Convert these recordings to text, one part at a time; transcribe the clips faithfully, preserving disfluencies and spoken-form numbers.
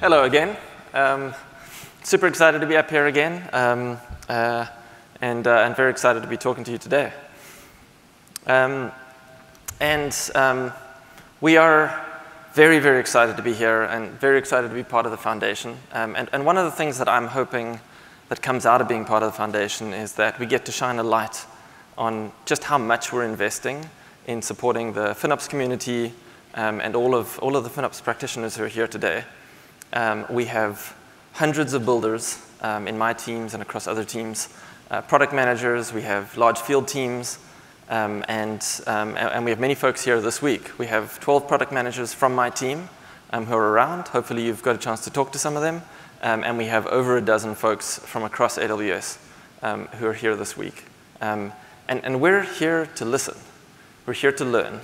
Hello again. Um, super excited to be up here again, um, uh, and uh, and very excited to be talking to you today. Um, and um, we are very, very excited to be here, and very excited to be part of the foundation. Um, and, and one of the things that I'm hoping that comes out of being part of the foundation is that we get to shine a light on just how much we're investing in supporting the FinOps community um, and all of, all of the FinOps practitioners who are here today. Um, we have hundreds of builders um, in my teams and across other teams, uh, product managers, we have large field teams, um, and, um, and we have many folks here this week. We have twelve product managers from my team um, who are around. Hopefully you've got a chance to talk to some of them, um, and we have over a dozen folks from across A W S um, who are here this week. Um, and, and we're here to listen. We're here to learn.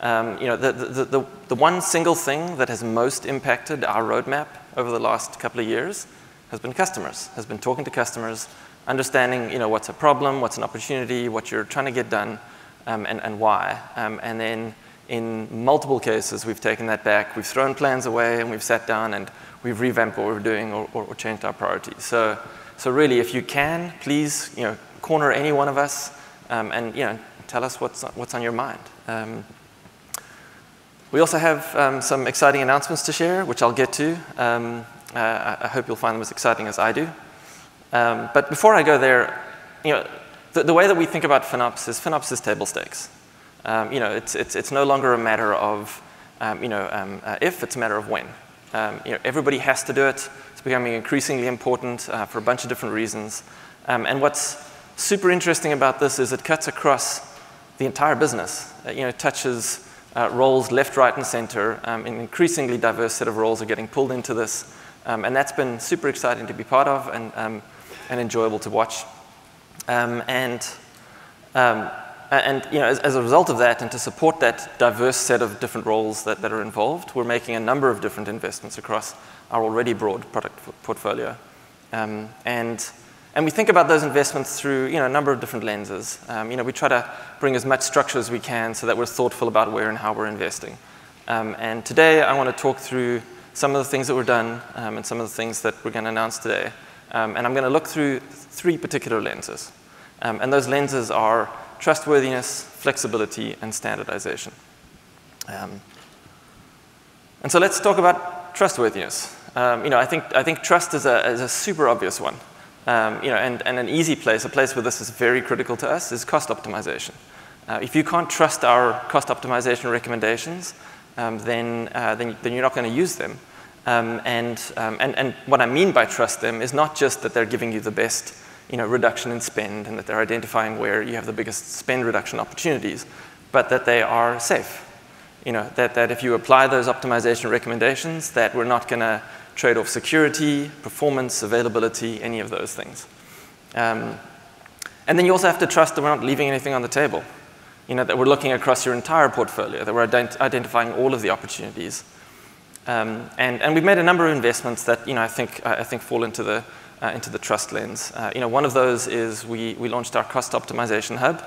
Um, you know, the, the, the, the one single thing that has most impacted our roadmap over the last couple of years has been customers, has been talking to customers, understanding, you know, what's a problem, what's an opportunity, what you're trying to get done, um, and, and why. Um, and then in multiple cases, we've taken that back. We've thrown plans away, and we've sat down, and we've revamped what we're doing or, or, or changed our priorities. So, so really, if you can, please, you know, corner any one of us um, and, you know, tell us what's, what's on your mind. Um, We also have um, some exciting announcements to share, which I'll get to. Um, uh, I hope you'll find them as exciting as I do. Um, but before I go there, you know, the, the way that we think about FinOps is FinOps is table stakes. Um, you know, it's, it's, it's no longer a matter of um, you know, um, uh, if, it's a matter of when. Um, you know, everybody has to do it. It's becoming increasingly important uh, for a bunch of different reasons. Um, and what's super interesting about this is it cuts across the entire business. Uh, you know, it touches Uh, roles left, right, and center. Um, an increasingly diverse set of roles are getting pulled into this, um, and that's been super exciting to be part of and, um, and enjoyable to watch. Um, and um, and you know, as, as a result of that, and to support that diverse set of different roles that, that are involved, we're making a number of different investments across our already broad product portfolio. Um, and And we think about those investments through, you know, a number of different lenses. Um, you know, we try to bring as much structure as we can so that we're thoughtful about where and how we're investing. Um, and today I want to talk through some of the things that were done um, and some of the things that we're going to announce today. Um, and I'm going to look through three particular lenses. Um, and those lenses are trustworthiness, flexibility, and standardization. Um, and so let's talk about trustworthiness. Um, you know, I think, I think trust is a, is a super obvious one. Um, you know, and, and an easy place, a place where this is very critical to us, is cost optimization. Uh, if you can't trust our cost optimization recommendations, um, then, uh, then, then you're not going to use them. Um, and, um, and, and what I mean by trust them is not just that they're giving you the best, you know, reduction in spend and that they're identifying where you have the biggest spend reduction opportunities, but that they are safe. You know, that, that if you apply those optimization recommendations, that we're not going to trade off security, performance, availability, any of those things. Um, and then you also have to trust that we're not leaving anything on the table. You know, that we're looking across your entire portfolio, that we're ident identifying all of the opportunities. Um, and, and we've made a number of investments that, you know, I think, uh, I think fall into the, uh, into the trust lens. Uh, you know, one of those is we, we launched our Cost Optimization Hub,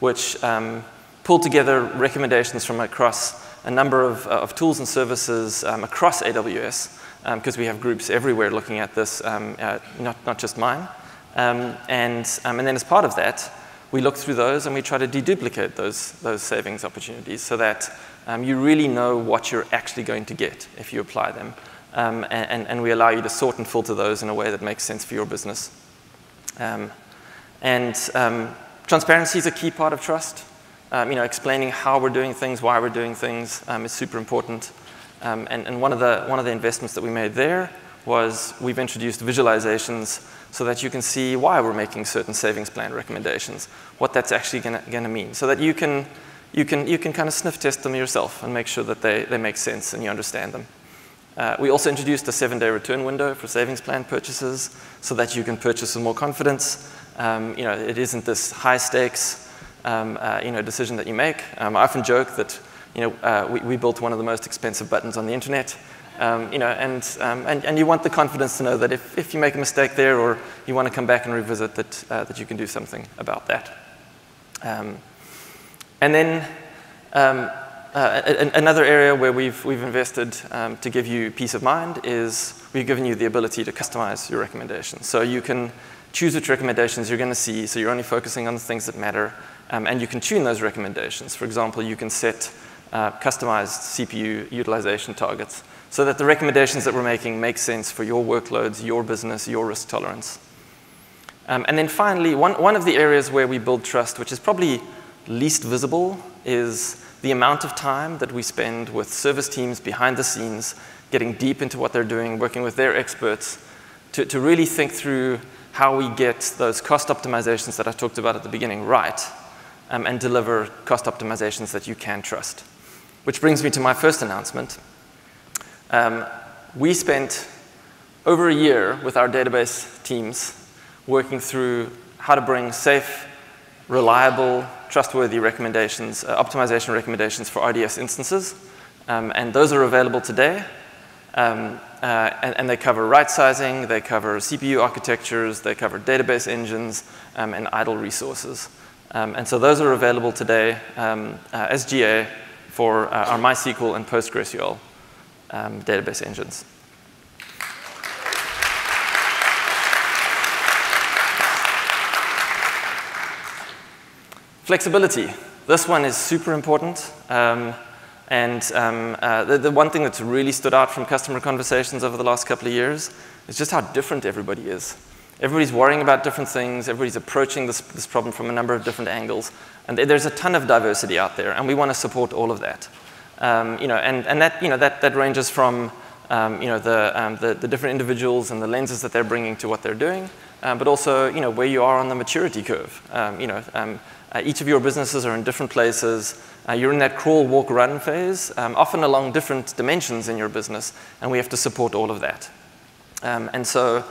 which um, pulled together recommendations from across a number of, uh, of tools and services um, across A W S, because um, we have groups everywhere looking at this, um, uh, not, not just mine. Um, and, um, and then as part of that, we look through those and we try to deduplicate those, those savings opportunities so that um, you really know what you're actually going to get if you apply them. Um, and, and we allow you to sort and filter those in a way that makes sense for your business. Um, and um, transparency is a key part of trust. Um, you know, explaining how we're doing things, why we're doing things um, is super important. Um, and and one, of the, one of the investments that we made there was we've introduced visualizations so that you can see why we're making certain savings plan recommendations, what that's actually gonna, gonna mean, so that you can, you, can, you can kind of sniff test them yourself and make sure that they, they make sense and you understand them. Uh, we also introduced a seven-day return window for savings plan purchases so that you can purchase with more confidence. Um, you know, it isn't this high-stakes um, uh, you know, decision that you make. Um, I often joke that You know, uh, we, we built one of the most expensive buttons on the internet, um, you know, and, um, and, and you want the confidence to know that if, if you make a mistake there or you want to come back and revisit that, uh, that you can do something about that. Um, and then um, Uh, another area where we've, we've invested um, to give you peace of mind is we've given you the ability to customize your recommendations. So you can choose which recommendations you're going to see, so you're only focusing on the things that matter, um, and you can tune those recommendations. For example, you can set uh, customized C P U utilization targets so that the recommendations that we're making make sense for your workloads, your business, your risk tolerance. Um, and then finally, one, one of the areas where we build trust, which is probably least visible, is the amount of time that we spend with service teams behind the scenes, getting deep into what they're doing, working with their experts to, to really think through how we get those cost optimizations that I talked about at the beginning right, um, and deliver cost optimizations that you can trust. Which brings me to my first announcement. Um, we spent over a year with our database teams working through how to bring safe, reliable, trustworthy recommendations, uh, optimization recommendations for R D S instances. Um, and those are available today. Um, uh, and, and they cover right sizing, they cover C P U architectures, they cover database engines, um, and idle resources. Um, and so those are available today um, uh, as G A for uh, our MySQL and PostgreSQL um, database engines. Flexibility. This one is super important. Um, and um, uh, the, the one thing that's really stood out from customer conversations over the last couple of years is just how different everybody is. Everybody's worrying about different things. Everybody's approaching this, this problem from a number of different angles. And th there's a ton of diversity out there, and we want to support all of that. Um, you know, and and that, you know, that, that ranges from um, you know, the, um, the, the different individuals and the lenses that they're bringing to what they're doing, um, but also you know, where you are on the maturity curve. Um, you know, um, Uh, each of your businesses are in different places. Uh, you're in that crawl, walk, run phase, um, often along different dimensions in your business, and we have to support all of that. Um, and so,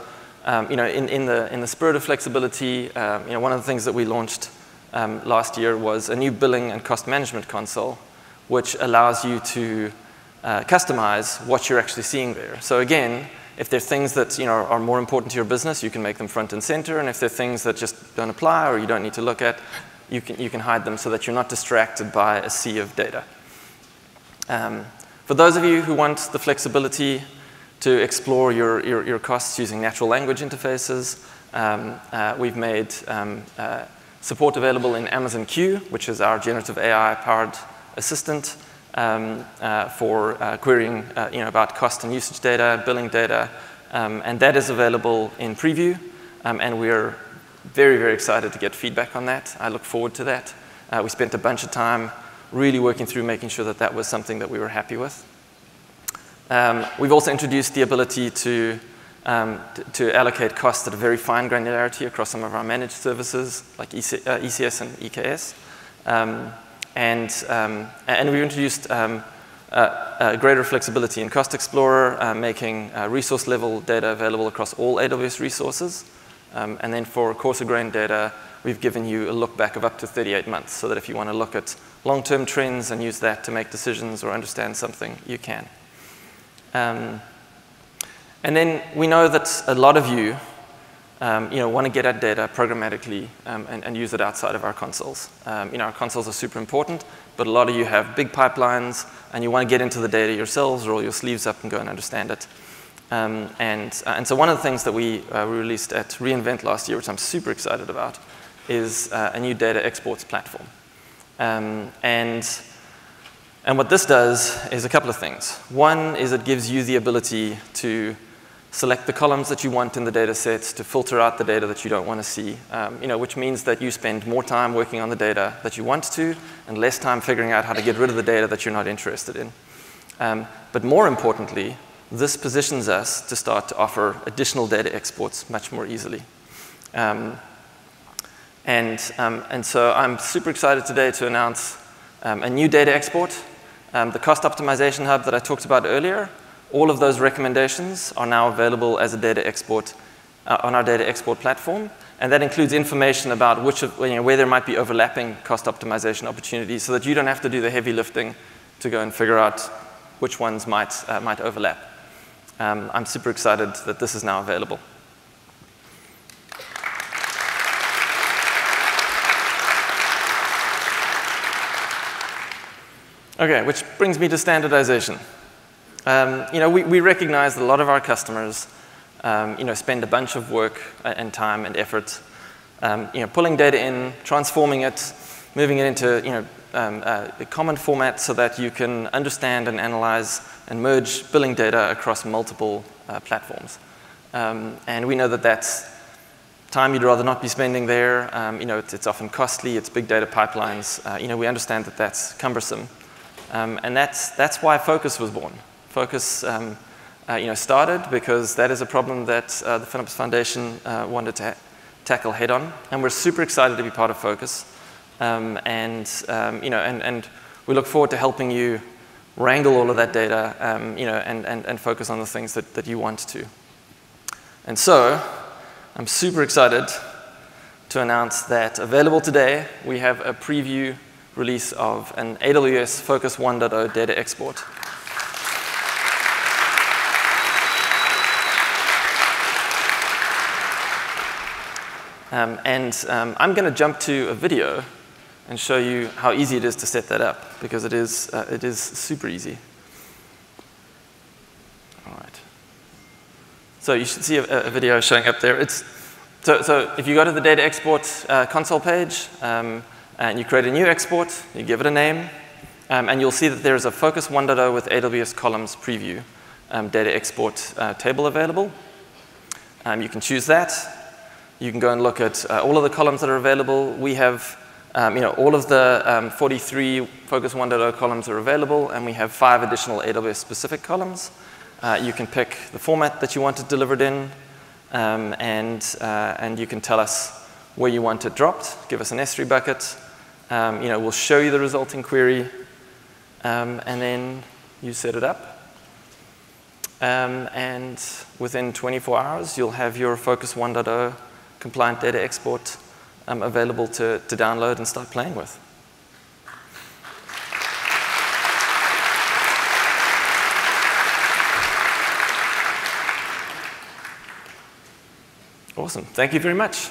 um, you know, in, in, the, in the spirit of flexibility, um, you know, one of the things that we launched um, last year was a new billing and cost management console, which allows you to uh, customize what you're actually seeing there. So again, if there are things that you know, are more important to your business, you can make them front and center, and if there are things that just don't apply or you don't need to look at, You can, you can hide them so that you're not distracted by a sea of data. Um, for those of you who want the flexibility to explore your, your, your costs using natural language interfaces, um, uh, we've made um, uh, support available in Amazon Q, which is our generative A I-powered assistant um, uh, for uh, querying uh, you know, about cost and usage data, billing data, um, and that is available in preview, um, and we're very, very excited to get feedback on that. I look forward to that. Uh, we spent a bunch of time really working through making sure that that was something that we were happy with. Um, we've also introduced the ability to, um, to allocate costs at a very fine granularity across some of our managed services, like E C, uh, E C S and E K S. Um, and, um, and we've introduced um, uh, uh, greater flexibility in Cost Explorer, uh, making uh, resource-level data available across all A W S resources. Um, and then for coarser-grained data, we've given you a look back of up to thirty-eight months, so that if you want to look at long-term trends and use that to make decisions or understand something, you can. Um, and then we know that a lot of you, um, you know, want to get at data programmatically um, and, and use it outside of our consoles. Um, you know, our consoles are super important, but a lot of you have big pipelines, and you want to get into the data yourselves, roll your sleeves up, and go and understand it. Um, and, uh, and so one of the things that we uh, released at reInvent last year, which I'm super excited about, is uh, a new data exports platform. Um, and, and what this does is a couple of things. One is it gives you the ability to select the columns that you want in the data sets, to filter out the data that you don't want to see, um, you know, which means that you spend more time working on the data that you want to and less time figuring out how to get rid of the data that you're not interested in. Um, but more importantly, this positions us to start to offer additional data exports much more easily. Um, and, um, and so I'm super excited today to announce um, a new data export. Um, the Cost Optimization Hub that I talked about earlier, all of those recommendations are now available as a data export uh, on our data export platform. And that includes information about which of, you know, where there might be overlapping cost optimization opportunities so that you don't have to do the heavy lifting to go and figure out which ones might, uh, might overlap. Um, I'm super excited that this is now available. Okay, which brings me to standardization. Um, you know, we, we recognize that a lot of our customers um, you know, spend a bunch of work and time and effort um, you know, pulling data in, transforming it, moving it into you know, um, uh, a common format so that you can understand and analyze and merge billing data across multiple uh, platforms. Um, and we know that that's time you'd rather not be spending there. Um, you know, it's, it's often costly. It's big data pipelines. Uh, you know, we understand that that's cumbersome. Um, and that's, that's why Focus was born. Focus um, uh, you know, started because that is a problem that uh, the FinOps Foundation uh, wanted to ha tackle head on. And we're super excited to be part of Focus. Um, and, um, you know, and, and we look forward to helping you wrangle all of that data um, you know, and, and, and focus on the things that, that you want to. And so I'm super excited to announce that available today, we have a preview release of an A W S Focus one point oh data export. Um, and um, I'm going to jump to a video and show you how easy it is to set that up, because it is, uh, it is super easy. All right. So you should see a, a video showing up there. It's, so, so if you go to the data export uh, console page, um, and you create a new export, you give it a name, um, and you'll see that there is a Focus one point oh with A W S Columns Preview um, data export uh, table available. Um, you can choose that. You can go and look at uh, all of the columns that are available. We have um, you know, all of the um, forty-three Focus one point oh columns are available, and we have five additional A W S-specific columns. Uh, you can pick the format that you want it delivered in, um, and, uh, and you can tell us where you want it dropped. Give us an S three bucket. Um, you know, we'll show you the resulting query, um, and then you set it up. Um, and within twenty-four hours, you'll have your Focus one point oh compliant data export um, available to, to download and start playing with. Awesome. Thank you very much.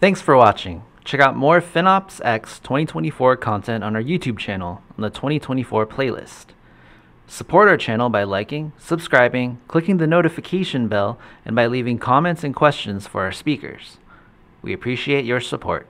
Thanks for watching. Check out more FinOps X twenty twenty-four content on our YouTube channel on the twenty twenty-four playlist. Support our channel by liking, subscribing, clicking the notification bell, and by leaving comments and questions for our speakers. We appreciate your support.